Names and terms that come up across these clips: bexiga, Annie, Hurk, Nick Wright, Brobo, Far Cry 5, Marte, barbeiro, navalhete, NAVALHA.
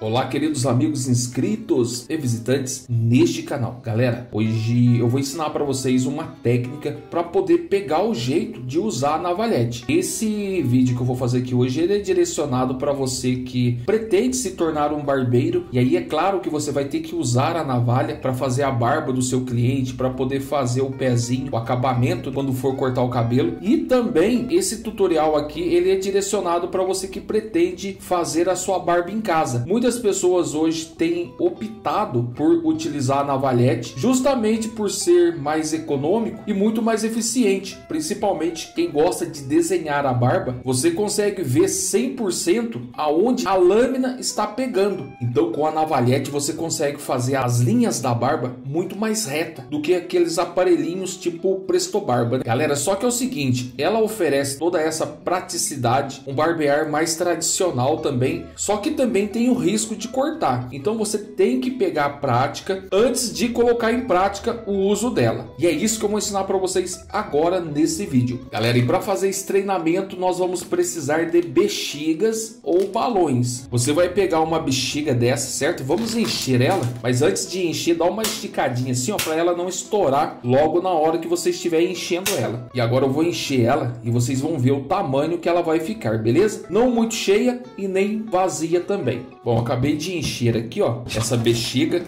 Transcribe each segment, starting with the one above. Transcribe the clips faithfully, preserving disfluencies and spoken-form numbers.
Olá, queridos amigos inscritos e visitantes neste canal. Galera, hoje eu vou ensinar para vocês uma técnica para poder pegar o jeito de usar a navalhete. Esse vídeo que eu vou fazer aqui hoje ele é direcionado para você que pretende se tornar um barbeiro, e aí é claro que você vai ter que usar a navalha para fazer a barba do seu cliente, para poder fazer o pezinho, o acabamento quando for cortar o cabelo. E também esse tutorial aqui ele é direcionado para você que pretende fazer a sua barba em casa. Muitas Muitas pessoas hoje têm optado por utilizar a navalhete justamente por ser mais econômico e muito mais eficiente. Principalmente quem gosta de desenhar a barba, você consegue ver cem por cento aonde a lâmina está pegando. Então com a navalhete você consegue fazer as linhas da barba muito mais reta do que aqueles aparelhinhos tipo Presto Barba. Galera, só que é o seguinte, ela oferece toda essa praticidade, um barbear mais tradicional também, só que também tem o risco risco de cortar. Então você tem que pegar a prática antes de colocar em prática o uso dela. E é isso que eu vou ensinar para vocês agora nesse vídeo. Galera, e para fazer esse treinamento nós vamos precisar de bexigas ou balões. Você vai pegar uma bexiga dessa, certo? Vamos encher ela, mas antes de encher, dá uma esticadinha assim, ó, para ela não estourar logo na hora que você estiver enchendo ela. E agora eu vou encher ela e vocês vão ver o tamanho que ela vai ficar, beleza? Não muito cheia e nem vazia também. Bom, eu acabei de encher aqui, ó, essa bexiga.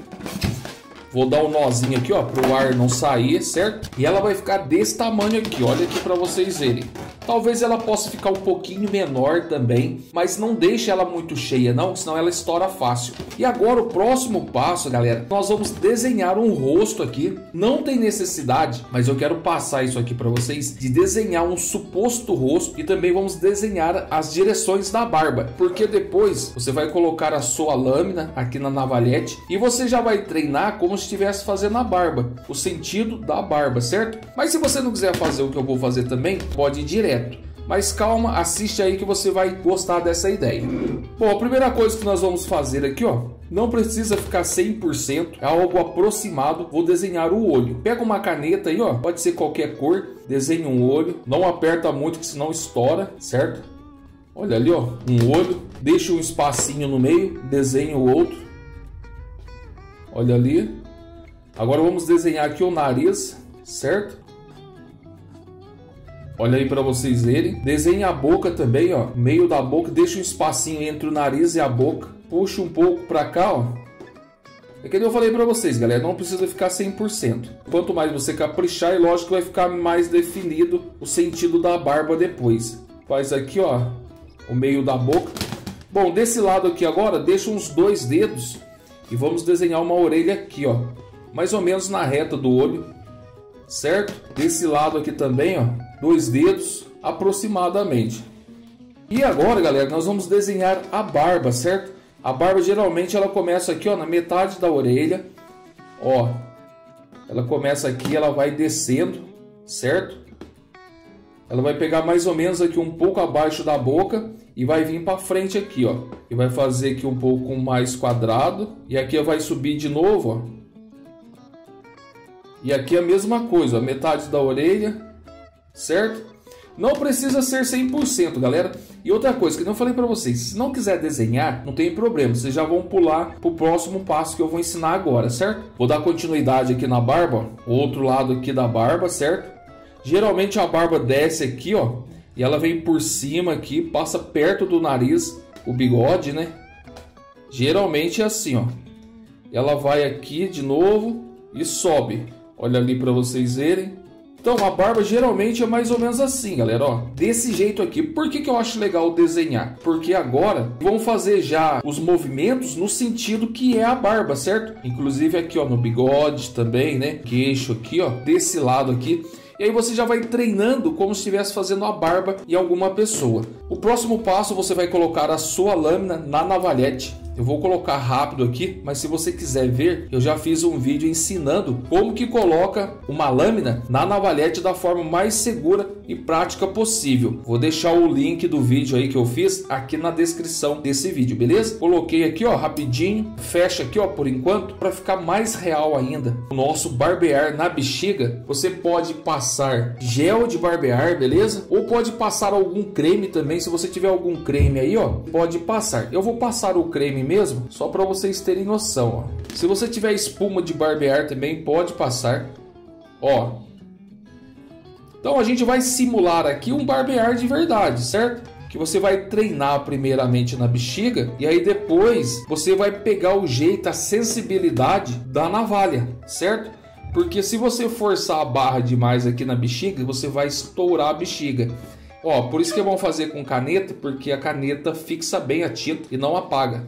Vou dar um nozinho aqui, ó, para o ar não sair, certo? E ela vai ficar desse tamanho aqui, olha aqui para vocês verem. Talvez ela possa ficar um pouquinho menor também, mas não deixe ela muito cheia não, senão ela estoura fácil. E agora o próximo passo, galera, nós vamos desenhar um rosto aqui. Não tem necessidade, mas eu quero passar isso aqui para vocês, de desenhar um suposto rosto, e também vamos desenhar as direções da barba, porque depois você vai colocar a sua lâmina aqui na navalhete e você já vai treinar como se estivesse fazendo a barba, o sentido da barba, certo? Mas se você não quiser fazer o que eu vou fazer também, pode ir direto. Mas calma, assiste aí que você vai gostar dessa ideia. Bom, a primeira coisa que nós vamos fazer aqui, ó, não precisa ficar cem por cento, é algo aproximado. Vou desenhar o olho. Pega uma caneta aí, ó, pode ser qualquer cor, desenha um olho. Não aperta muito, que senão estoura, certo? Olha ali, ó, um olho. Deixa um espacinho no meio, desenha o outro. Olha ali. Agora vamos desenhar aqui o nariz, certo? Olha aí para vocês verem. Desenha a boca também, ó. Meio da boca, deixa um espacinho entre o nariz e a boca. Puxa um pouco para cá, ó. É que eu falei para vocês, galera, não precisa ficar cem por cento. Quanto mais você caprichar, é lógico que vai ficar mais definido o sentido da barba depois. Faz aqui, ó, o meio da boca. Bom, desse lado aqui agora, deixa uns dois dedos e vamos desenhar uma orelha aqui, ó. Mais ou menos na reta do olho, certo? Desse lado aqui também, ó. Dois dedos aproximadamente. E agora, galera, nós vamos desenhar a barba, certo? A barba geralmente ela começa aqui, ó, na metade da orelha, ó. Ela começa aqui, ela vai descendo, certo? Ela vai pegar mais ou menos aqui um pouco abaixo da boca e vai vir para frente aqui, ó. E vai fazer aqui um pouco mais quadrado e aqui ela vai subir de novo, ó. E aqui a mesma coisa, ó, metade da orelha. Certo? Não precisa ser cem por cento, galera. E outra coisa que eu não falei para vocês, se não quiser desenhar, não tem problema, vocês já vão pular para o próximo passo que eu vou ensinar agora, certo? Vou dar continuidade aqui na barba, ó, o outro lado aqui da barba, certo? Geralmente a barba desce aqui, ó, e ela vem por cima aqui, passa perto do nariz, o bigode, né? Geralmente é assim, ó. Ela vai aqui de novo e sobe. Olha ali para vocês verem. Então a barba geralmente é mais ou menos assim, galera, ó, desse jeito aqui. Por que que eu acho legal desenhar? Porque agora vão fazer já os movimentos no sentido que é a barba, certo? Inclusive aqui, ó, no bigode também, né? Queixo aqui, ó, desse lado aqui. E aí você já vai treinando como se estivesse fazendo a barba em alguma pessoa. O próximo passo você vai colocar a sua lâmina na navalhete. Eu vou colocar rápido aqui, mas se você quiser ver, eu já fiz um vídeo ensinando como que coloca uma lâmina na navalhete da forma mais segura e prática possível. Vou deixar o link do vídeo aí que eu fiz aqui na descrição desse vídeo, beleza? Coloquei aqui, ó, rapidinho, fecha aqui, ó, por enquanto, para ficar mais real ainda. O nosso barbear na bexiga, você pode passar gel de barbear, beleza? Ou pode passar algum creme também, se você tiver algum creme aí, ó, pode passar. Eu vou passar o creme mim mesmo, só para vocês terem noção, ó. Se você tiver espuma de barbear também, pode passar, ó. Então a gente vai simular aqui um barbear de verdade, certo? Que você vai treinar primeiramente na bexiga e aí depois você vai pegar o jeito, a sensibilidade da navalha, certo? Porque se você forçar a barra demais aqui na bexiga, você vai estourar a bexiga. Ó, por isso que é bom fazer com caneta, porque a caneta fixa bem a tinta e não apaga.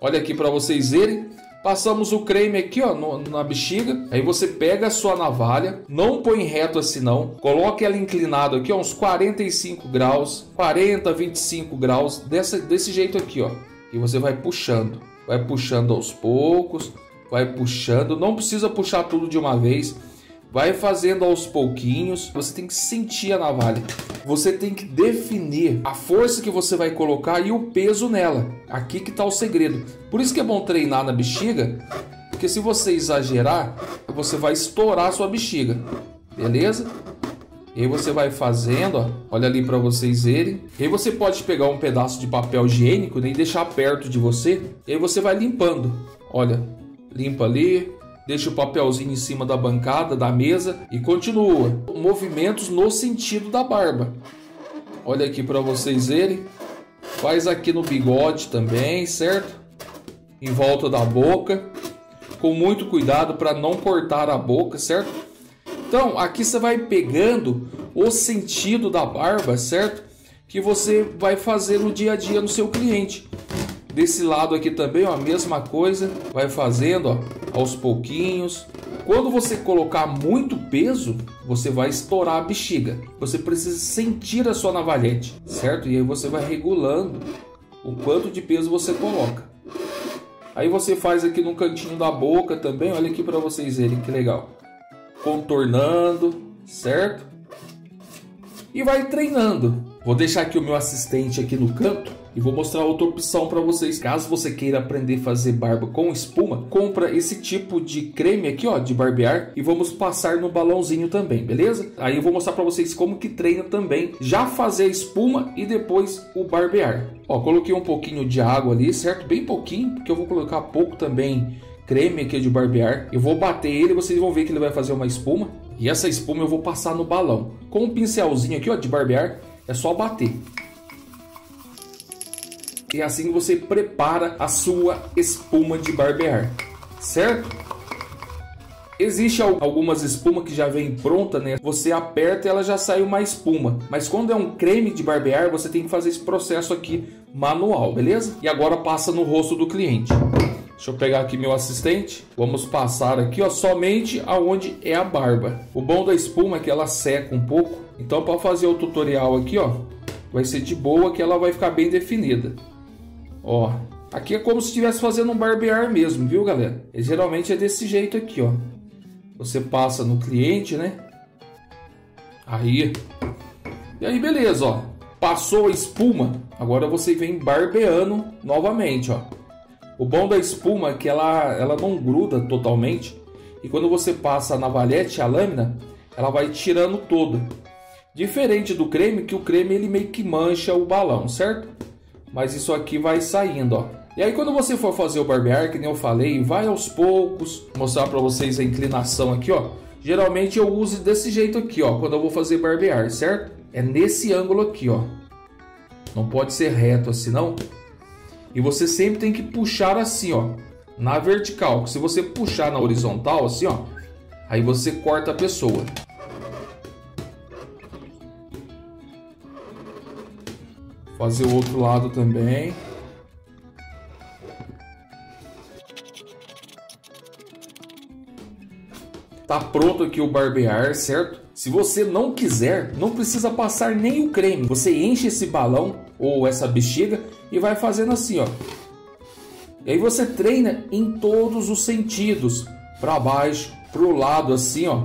Olha aqui para vocês verem. Passamos o creme aqui, ó, no, na bexiga. Aí você pega a sua navalha, não põe reto assim não. Coloque ela inclinada aqui, ó, uns quarenta e cinco graus, quarenta, vinte e cinco graus, dessa, desse jeito aqui, ó. E você vai puxando, vai puxando aos poucos, vai puxando. Não precisa puxar tudo de uma vez. Vai fazendo aos pouquinhos. Você tem que sentir a navalha. Você tem que definir a força que você vai colocar e o peso nela. Aqui que está o segredo. Por isso que é bom treinar na bexiga. Porque se você exagerar, você vai estourar a sua bexiga. Beleza? E aí você vai fazendo, ó. Olha ali para vocês verem. E aí você pode pegar um pedaço de papel higiênico, né, e deixar perto de você. E aí você vai limpando. Olha, limpa ali. Deixa o papelzinho em cima da bancada, da mesa e continua. Movimentos no sentido da barba. Olha aqui para vocês verem. Faz aqui no bigode também, certo? Em volta da boca. Com muito cuidado para não cortar a boca, certo? Então, aqui você vai pegando o sentido da barba, certo? Que você vai fazer no dia a dia no seu cliente. Desse lado aqui também, ó, a mesma coisa. Vai fazendo, ó, aos pouquinhos. Quando você colocar muito peso, você vai estourar a bexiga. Você precisa sentir a sua navalhete, certo? E aí você vai regulando o quanto de peso você coloca. Aí você faz aqui no cantinho da boca também. Olha aqui para vocês verem que legal. Contornando, certo? E vai treinando. Vou deixar aqui o meu assistente aqui no canto. E vou mostrar outra opção para vocês. Caso você queira aprender a fazer barba com espuma, compra esse tipo de creme aqui, ó, de barbear. E vamos passar no balãozinho também, beleza? Aí eu vou mostrar para vocês como que treina também. Já fazer a espuma e depois o barbear. Ó, coloquei um pouquinho de água ali, certo? Bem pouquinho, porque eu vou colocar pouco também creme aqui de barbear. Eu vou bater ele, vocês vão ver que ele vai fazer uma espuma. E essa espuma eu vou passar no balão. Com um pincelzinho aqui, ó, de barbear, é só bater. E assim você prepara a sua espuma de barbear, certo? Existem algumas espumas que já vem pronta, né? Você aperta e ela já sai uma espuma. Mas quando é um creme de barbear, você tem que fazer esse processo aqui manual, beleza? E agora passa no rosto do cliente. Deixa eu pegar aqui meu assistente. Vamos passar aqui, ó, somente aonde é a barba. O bom da espuma é que ela seca um pouco. Então, para fazer o tutorial aqui, ó, vai ser de boa que ela vai ficar bem definida. Ó, aqui é como se estivesse fazendo um barbear mesmo, viu, galera? E geralmente é desse jeito aqui, ó. Você passa no cliente, né? Aí. E aí, beleza, ó. Passou a espuma. Agora você vem barbeando novamente, ó. O bom da espuma é que ela, ela não gruda totalmente. E quando você passa a navalhete, a lâmina, ela vai tirando toda. Diferente do creme, que o creme ele meio que mancha o balão, certo? Mas isso aqui vai saindo, ó. E aí quando você for fazer o barbear, que nem eu falei, vai aos poucos. Vou mostrar pra vocês a inclinação aqui, ó. Geralmente eu uso desse jeito aqui, ó, quando eu vou fazer barbear, certo? É nesse ângulo aqui, ó. Não pode ser reto assim, não. E você sempre tem que puxar assim, ó, na vertical. Se você puxar na horizontal, assim, ó, aí você corta a pessoa. Fazer o outro lado também. Tá pronto aqui o barbear, certo? Se você não quiser, não precisa passar nem o creme. Você enche esse balão ou essa bexiga e vai fazendo assim, ó. E aí você treina em todos os sentidos. Para baixo, pro lado assim, ó.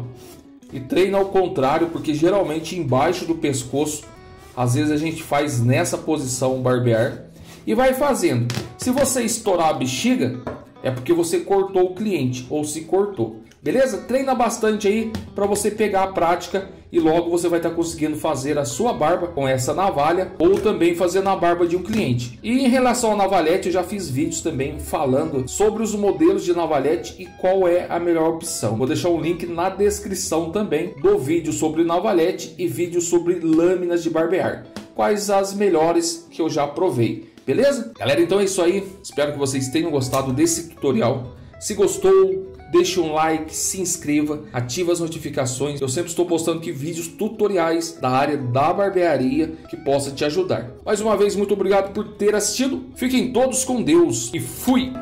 E treina ao contrário, porque geralmente embaixo do pescoço às vezes a gente faz nessa posição um barbear e vai fazendo. Se você estourar a bexiga, é porque você cortou o cliente ou se cortou. Beleza? Treina bastante aí para você pegar a prática e logo você vai estar conseguindo fazer a sua barba com essa navalha ou também fazer na barba de um cliente. E em relação à navalhete, eu já fiz vídeos também falando sobre os modelos de navalhete e qual é a melhor opção. Vou deixar um link na descrição também do vídeo sobre navalhete e vídeo sobre lâminas de barbear, quais as melhores que eu já provei. Beleza? Galera, então é isso aí. Espero que vocês tenham gostado desse tutorial. Se gostou, deixe um like, se inscreva, ative as notificações. Eu sempre estou postando aqui vídeos tutoriais da área da barbearia que possa te ajudar. Mais uma vez, muito obrigado por ter assistido. Fiquem todos com Deus e fui!